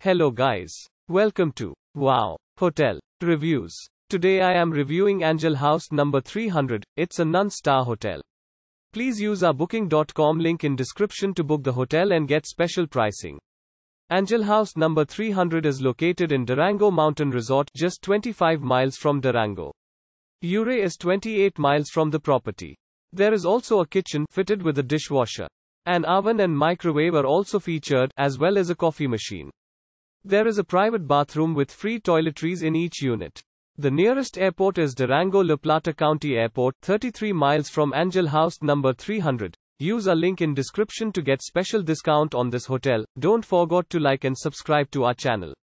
Hello guys. Welcome to Wow Hotel Reviews. Today I am reviewing Angelhaus No. 300. It's a non-star hotel. Please use our booking.com link in description to book the hotel and get special pricing. Angelhaus No. 300 is located in Durango Mountain Resort, just 25 miles from Durango. Ouray is 28 miles from the property. There is also a kitchen fitted with a dishwasher. An oven and microwave are also featured, as well as a coffee machine. There is a private bathroom with free toiletries in each unit. The nearest airport is Durango-La Plata County Airport, 33 miles from Angelhaus No. 300. Use our link in description to get special discount on this hotel. Don't forget to like and subscribe to our channel.